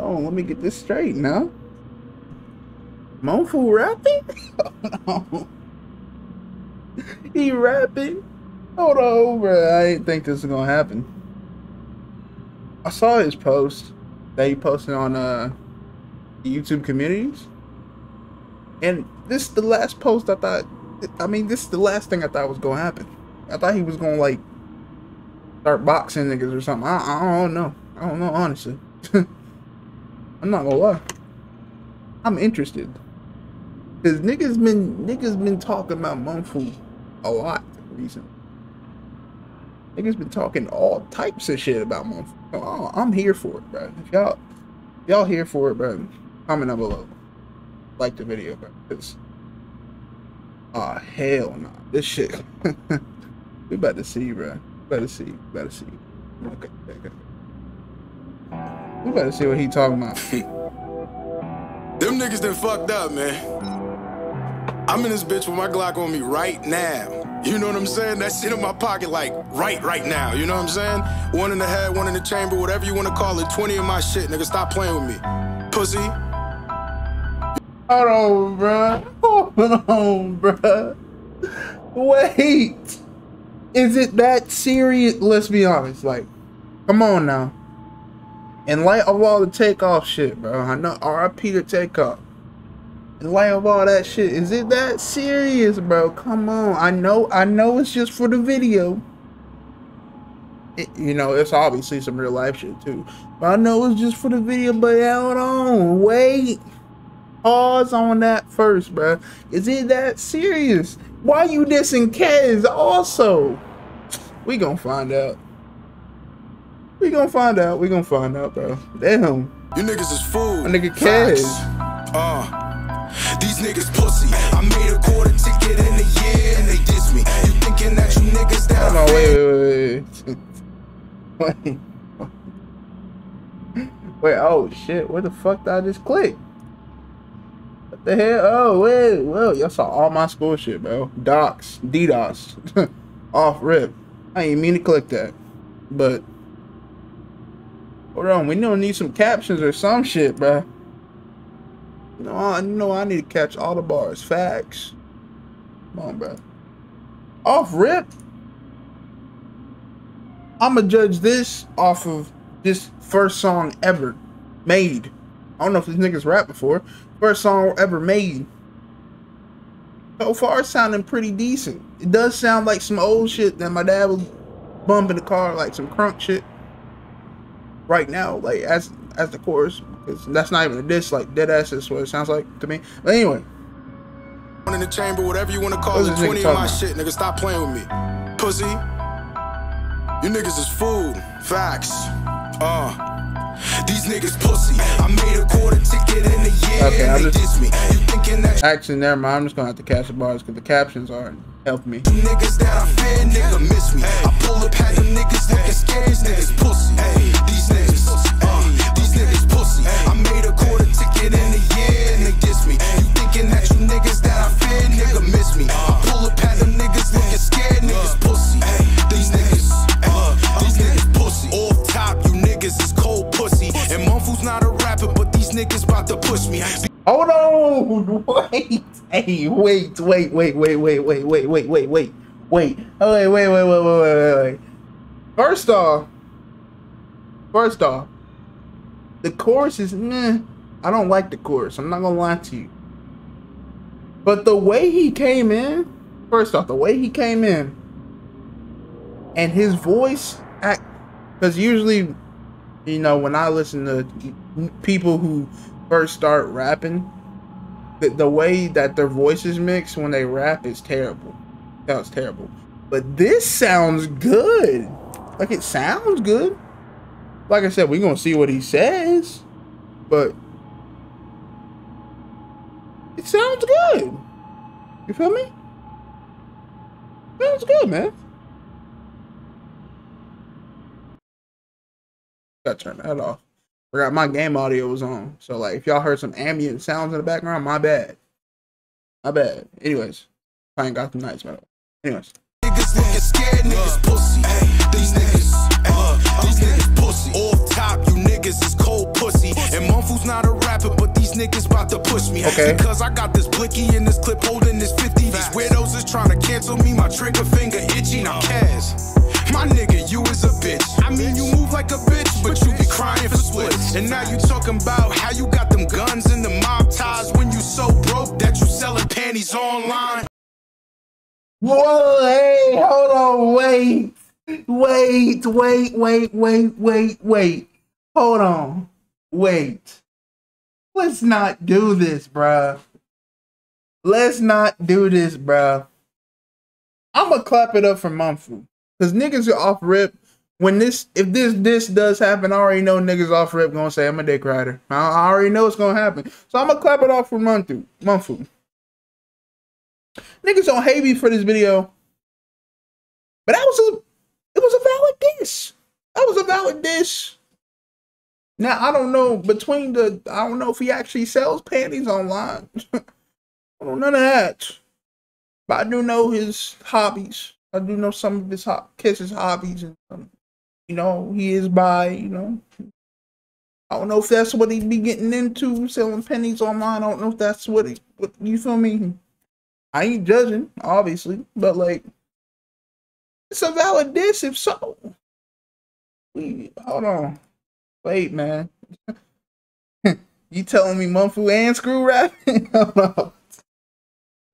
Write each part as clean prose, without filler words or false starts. on, let me get this straight now. Munfu rapping? Hold on. He rapping? Hold on, bro. I didn't think this was gonna happen. I saw his post that he posted on YouTube communities. And this is the last post I thought, I mean, this is the last thing I thought was gonna happen. I thought he was gonna like start boxing niggas or something. I don't know. I don't know, honestly. I'm not gonna lie. I'm interested. Cause niggas been talking about Munfu a lot recently. Niggas been talking all types of shit about Munfu. Oh, I'm here for it, bro. If y'all here for it, bro, comment down below. Like the video, bro. Cause oh, hell no. Nah. This shit. We about to see, bro. About to see. Okay. We about to see what he talking about. Them niggas done fucked up, man. I'm in this bitch with my Glock on me right now. You know what I'm saying? That shit in my pocket, like, right now. You know what I'm saying? One in the head, one in the chamber, whatever you want to call it. 20 of my shit, nigga. Stop playing with me. Pussy. Hold on, bruh. Wait. Is it that serious? Let's be honest. Like, come on now. In light of all the Takeoff shit, bro. I know RIP to Takeoff. In light of all that shit, is it that serious, bro? Come on. I know it's just for the video. You know, it's obviously some real life shit too. But I know it's just for the video, but hold on. Wait. Pause on that first, bro. Is it that serious? Why you dissing Kez also? We gonna find out. We gonna find out, bro. Damn. You niggas is fool. My nigga Kez. These niggas pussy. I made a quarter ticket in a year and they diss me. You thinking that you niggas down? No, wait. Wait, oh shit. Where the fuck did I just click? The hell? Oh, wait, well, y'all saw all my school shit, bro. Docs, DDoS, off rip. I ain't mean to click that, but hold on, we don't need some captions or some shit, bro. No, I need to catch all the bars, facts. Come on, bro. Off rip. I'ma judge this off of this first song ever made. I don't know if these niggas rapped before. First song ever made. So far, it's sounding pretty decent. It does sound like some old shit that my dad was bumping the car, like some crunk shit. Right now, like as the chorus, because that's not even a diss. Like dead ass is what it sounds like to me. But anyway, one in the chamber, whatever you want to call it. 20 of my shit, nigga. Stop playing with me, pussy. You niggas is food. Facts. These niggas pussy. I made a quarter ticket in the year. Okay, I just me. You thinking that actually never mind, I'm just gonna have to catch the bars because the captions aren't helping me. Niggas that I fear, nigga miss me. I pull up at them niggas looking scared, niggas pussy. These niggas pussy. I made a quarter ticket in the year and they diss me. You thinking that you niggas that I fear, nigga miss me. I pull up at them niggas looking scared, niggas pussy. These niggas pussy. Off top, you niggas is cold pussy. And Munfu's not a rapper, but these niggas about to push me. Hold on, wait. Hey, wait. First off, the chorus is meh. I don't like the chorus. I'm not gonna lie to you. But the way he came in, and his voice act, because usually, you know, when I listen to people who first start rapping, the way that their voices mix when they rap is terrible. Sounds terrible. But this sounds good. Like, it sounds good. Like I said, we're gonna see what he says, but it sounds good. You feel me? Sounds good, man. Gotta turn that off. Forgot my game audio was on. So like if y'all heard some ambient sounds in the background, my bad. Anyways, playing Gotham Knights, by the way. Anyways. Niggas looking scared, niggas pussy. These niggas pussy. Off top, you niggas is cold pussy. And Munfu's not a rapper, but these niggas about to push me. Okay. Because I got this blicky in this clip holding this 50. These weirdos is trying to cancel me. My trigger finger itchy. Now Kaz, my nigga, you is a bitch. I mean, you move like a bitch, but you be crying for splits. And now you talking about how you got them guns in the mob ties when you so broke that you selling panties online. Whoa, hey, hold on, wait. Hold on, wait. Let's not do this, bruh. I'ma clap it up for Munfu. Cause niggas are off rip. When this, if this does happen, I already know niggas off rip gonna say I'm a dick rider. I already know it's gonna happen. So I'm gonna clap it off for Munfu. Niggas don't hate me for this video, but that was a valid dish. Now I don't know between the, I don't know if he actually sells panties online. I don't know none of that, but I do know his hobbies. I do know some of his hobbies, and you know, he is bi, you know. I don't know if that's what he'd be getting into, selling pennies online. I don't know if that's what he, you feel me? I ain't judging, obviously, but like, it's a valid diss if so. Hold on. Wait, man. You telling me Munfu and Scru rapping? Hold on.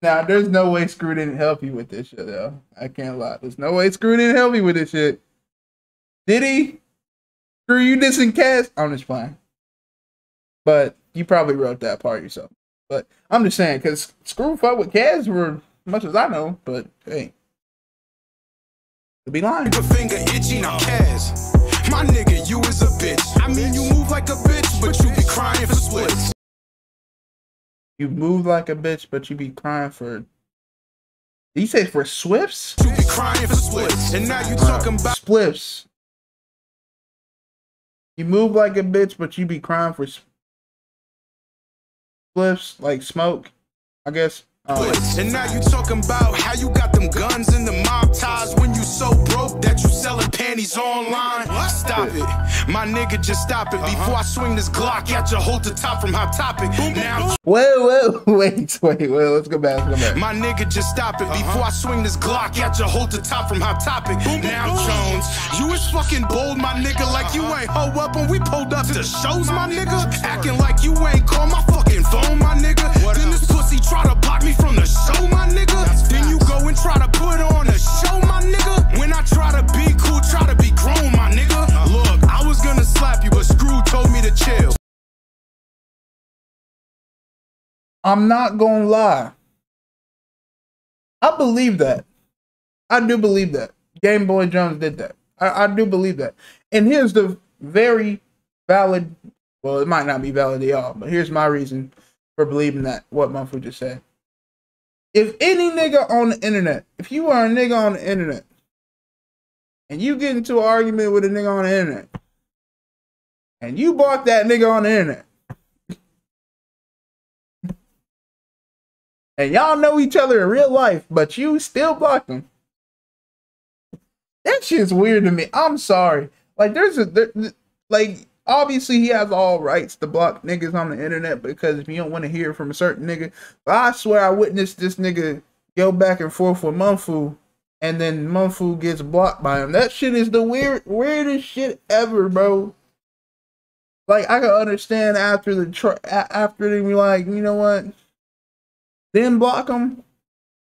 Now, there's no way Scru didn't help you with this shit, though. I can't lie. There's no way Scru didn't help you with this shit. Did he? Scru, you dissing Kaz? I'm just playing. But you probably wrote that part yourself. But I'm just saying, because Scru fuck with Kaz were much as I know, but hey. Could be lying. Finger itchy now, Kaz. My nigga, you is a bitch. I mean, you move like a bitch, but you be crying for splits. You move like a bitch, but you be crying for. Did you say for Swifts? You be crying for Swifts, and now you talking about Spliffs. You move like a bitch, but you be crying for Spliffs, like smoke, I guess. And now you talking about how you got them guns in the mob ties when you so broke that you selling panties online. Stop it, my nigga, just stop it before I swing this Glock at your hold the top from Hot Topic. Now, wait, let's go back. My nigga, just stop it before I swing this Glock at your hold the top from Hot Topic. Now Jones, you is fucking bold, my nigga, like you ain't hoe up when we pulled up to the shows, my nigga, acting like you ain't call my fucking phone, my nigga. Then this pussy try to block me from the show, my nigga. Then you go and try to put on a show, my nigga. When I try to be cool, try to be grown, my nigga. Look, I was gonna slap you, but Scru told me to chill. I'm not gonna lie, I believe that. I do believe that Game Boy Jones did that. I do believe that. And here's the very valid, well, it might not be valid at all, but here's my reason for believing that, what Munfu just said. If any nigga on the internet, if you are a nigga on the internet, and you get into an argument with a nigga on the internet, and you bought that nigga on the internet, and y'all know each other in real life, but you still blocked them, that shit's weird to me. I'm sorry. Like, there's a, like, obviously, he has all rights to block niggas on the internet because if you don't want to hear from a certain nigga, but I swear I witnessed this nigga go back and forth with Munfu, and then Munfu gets blocked by him. That shit is the weirdest shit ever, bro. Like, I can understand after the they be like, you know what, then block him,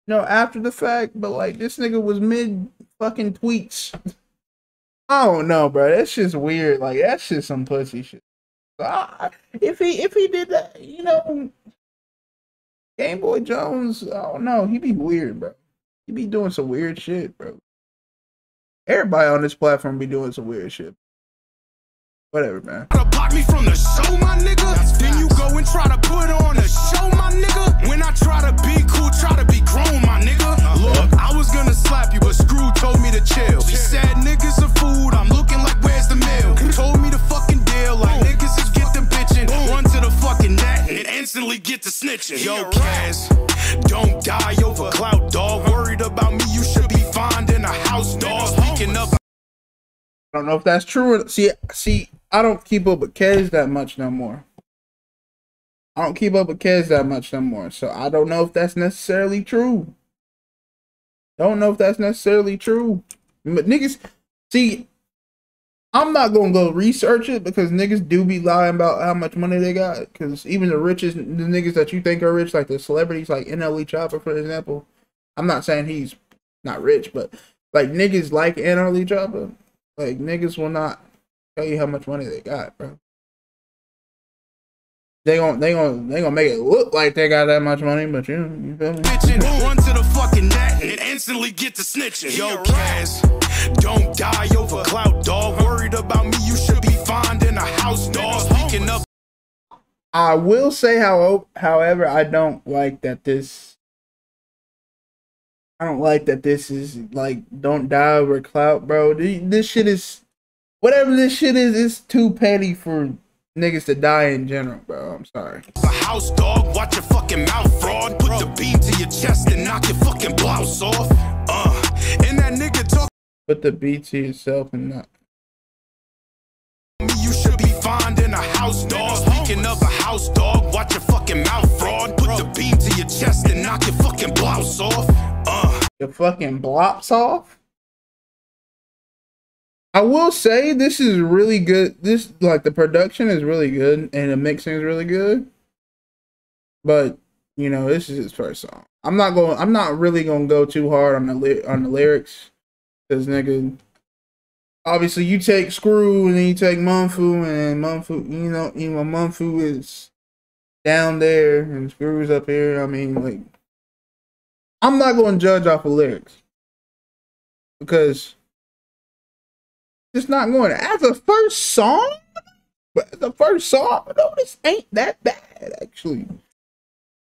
you know, after the fact. But like, this nigga was mid fucking tweets. I don't know, bro. That's just weird. Like, that's just some pussy shit. So if he did that, you know, Game Boy Jones, I don't know. He be weird, bro. He be doing some weird shit, bro. Everybody on this platform be doing some weird shit. Whatever, man. Block me from the show, my nigga. Then you go and try to put on a show, my nigga. When I try to be cool, try to be grown, my nigga. Look, I was gonna slap you, but Scru told me to chill. She said niggas are food, I'm looking like where's the meal. Told me the fucking deal, like niggas just get them bitching. Run to the fucking net and it instantly get to snitching. Yo, Kaz, don't die over clout, dog. Worried about me, you should be fine in a house, dog. Speaking of, I don't know if that's true. See, I don't keep up with Kez that much no more. So I don't know if that's necessarily true. But niggas, see, I'm not gonna go research it because niggas do be lying about how much money they got. Because even the richest, the niggas that you think are rich, like the celebrities, like NLE Chopper, for example. I'm not saying he's not rich, but like niggas like NLE Chopper, like niggas will not tell you how much money they got, bro. They gonna make it look like they got that much money, but you feel me? Run to the fucking net and instantly get to snitching. Yo, Kaz, don't die over clout, dog. Worried about me, you should be fine in a house, dog. Speaking up, I will say, however, I don't like that this is like, don't die over clout, bro. This shit is, whatever this shit is, it's too petty for niggas to die in general, bro. I'm sorry. A house dog, watch your fucking mouth, fraud. Put the beam to your chest and knock your fucking blouse off. And that nigga talk. Put the beat to yourself and knock. You should be finding a house dog. Speaking of a house dog, watch your fucking mouth, fraud. Put the beam to your chest and knock your fucking blouse off. Your fucking blops off. I will say this is really good. This, like, the production is really good and the mixing is really good. But you know, this is his first song. I'm not really gonna go too hard on the lyrics, cause nigga, obviously you take Scru and then you take Munfu, and Munfu, you know Munfu is down there and Scru's up here. I mean, like, I'm not gonna judge off of lyrics because. It's not going to. As the first song, no, this ain't that bad actually.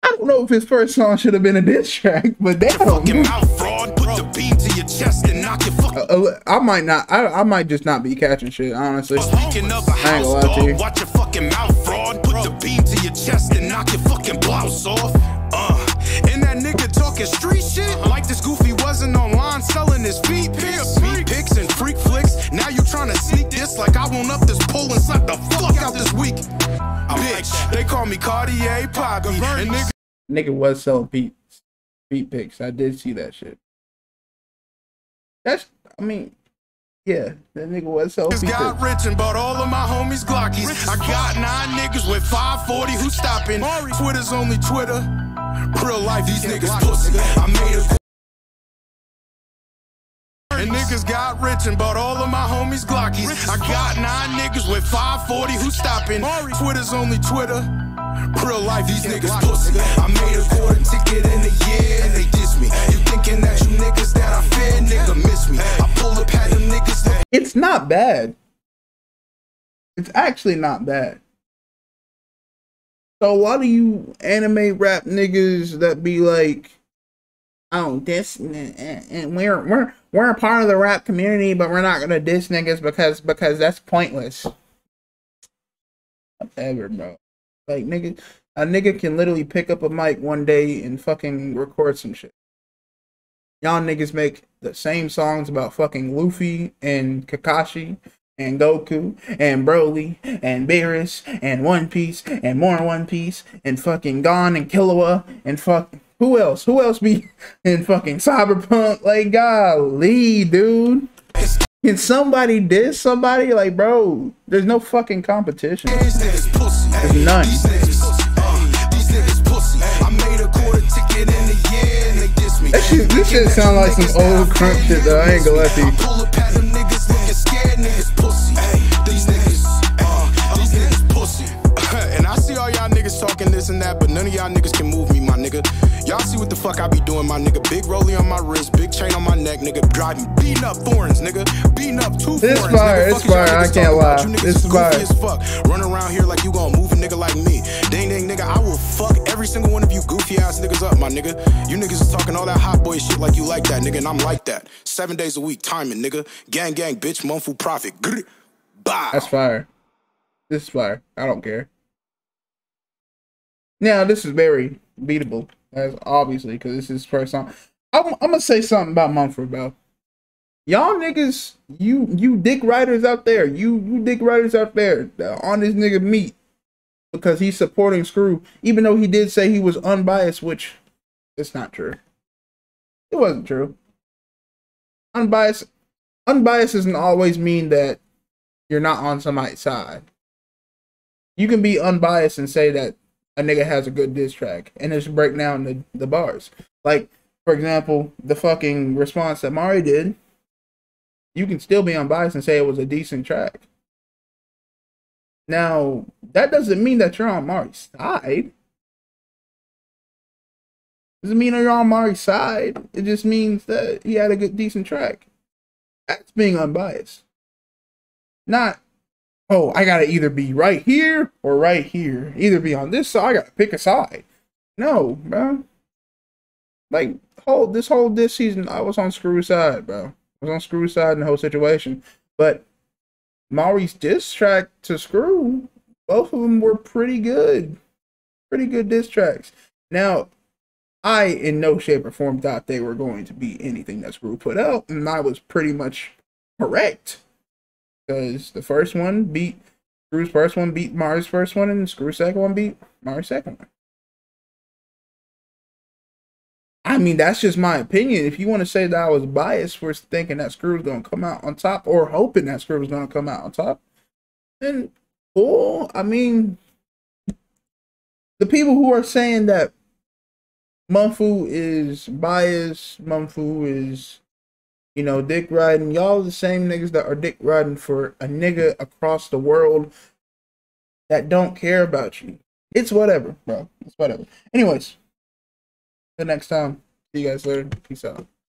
I don't know if his first song should have been a diss track, but that fucking mouth fraud, put the beam to your chest and knock your fucking. I might just not be catching shit, honestly. Speaking of a house dog, watch your fucking mouth fraud, put the beam to your chest and knock your fucking blouse off. And that nigga talking street shit like this goofy wasn't online selling his feet pics and freak flicks. Now you trying to sneak this like I won't up this pole and slap the fuck out this week. Bitch, they call me Cartier Pogam. And nigga was selling feet pics. I did see that shit. That's, I mean, yeah, that nigga was so. This got rich and bought all of my homies Glockies. I got 9 niggas with 540 who stopping. Twitter's only Twitter. Real life, these niggas pussy. I made a. And niggas got rich and bought all of my homies Glockies. I got 9 niggas with 540 who stopping. Twitter's only Twitter. Real life, these niggas pussy. I made a quarter ticket in a year and they diss me. You thinking that you niggas that I fear, nigga, miss me. I pull up at them niggas that. It's not bad. It's actually not bad. So a lot of you anime rap niggas that be like, oh, diss, and we're a part of the rap community, but we're not gonna diss niggas because that's pointless. Whatever, bro. Like, nigga, a nigga can literally pick up a mic one day and fucking record some shit. Y'all niggas make the same songs about fucking Luffy and Kakashi and Goku and Broly and Beerus and One Piece and more One Piece and fucking Gon and Killua and fucking who else? Who else be in fucking Cyberpunk? Like, golly, dude. Can somebody diss somebody? Like, bro, there's no fucking competition. There's none. This shit sound like some old crunk shit though. I ain't gonna let you. And I see all y'all niggas talking this and that, but none of y'all niggas can move me, my nigga. Y'all see what the fuck I be doing, my nigga. Big Rollie on my wrist, big chain on my neck, nigga. Driving, beating up foreigns, nigga. Beating up 2 foreigns. This fire, it's fire. I can't lie. This fire. Run around here like you gonna move a nigga like me. Dang, dang, nigga. I will fuck every single one of you goofy ass niggas up, my nigga. You niggas is talking all that hot boy shit like you like that, nigga. And I'm like that. 7 days a week, timing, nigga. Gang, gang, bitch. Munfu Proffitt. Bye. That's fire. This is fire. I don't care. Now, this is very beatable. That's obviously because this is his first song. I'm gonna say something about Munfu, bro. Y'all niggas, you dick riders out there, you dick riders out there on this nigga meat because he's supporting Scru, even though he did say he was unbiased, which it's not true. It wasn't true. Unbiased doesn't always mean that you're not on somebody's side. You can be unbiased and say that a nigga has a good diss track and just break down the bars. Like, for example, the fucking response that Mari did. You can still be unbiased and say it was a decent track. Now, that doesn't mean that you're on Mari's side. Doesn't mean that you're on Mari's side. It just means that he had a good, decent track. That's being unbiased. Not, oh, I gotta either be right here or right here. Either be on this side, I gotta pick a side. No, bro. Like, this season, I was on Scru's side, bro. I was on Scru's side in the whole situation, but Mari's diss track to Scru, both of them were pretty good diss tracks. Now, I in no shape or form thought they were going to be anything that Scru put out, and I was pretty much correct because the first one beat Scru's first one, beat Mari's first one, and Scru's second one beat Mari's second one. I mean, that's just my opinion. If you want to say that I was biased for thinking that Scru was going to come out on top or hoping that Scru was going to come out on top, then cool. I mean, the people who are saying that Munfu is biased, Munfu is, you know, dick riding, y'all are the same niggas that are dick riding for a nigga across the world that don't care about you. It's whatever, bro. It's whatever. Anyways. Till next time, see you guys later. Peace out.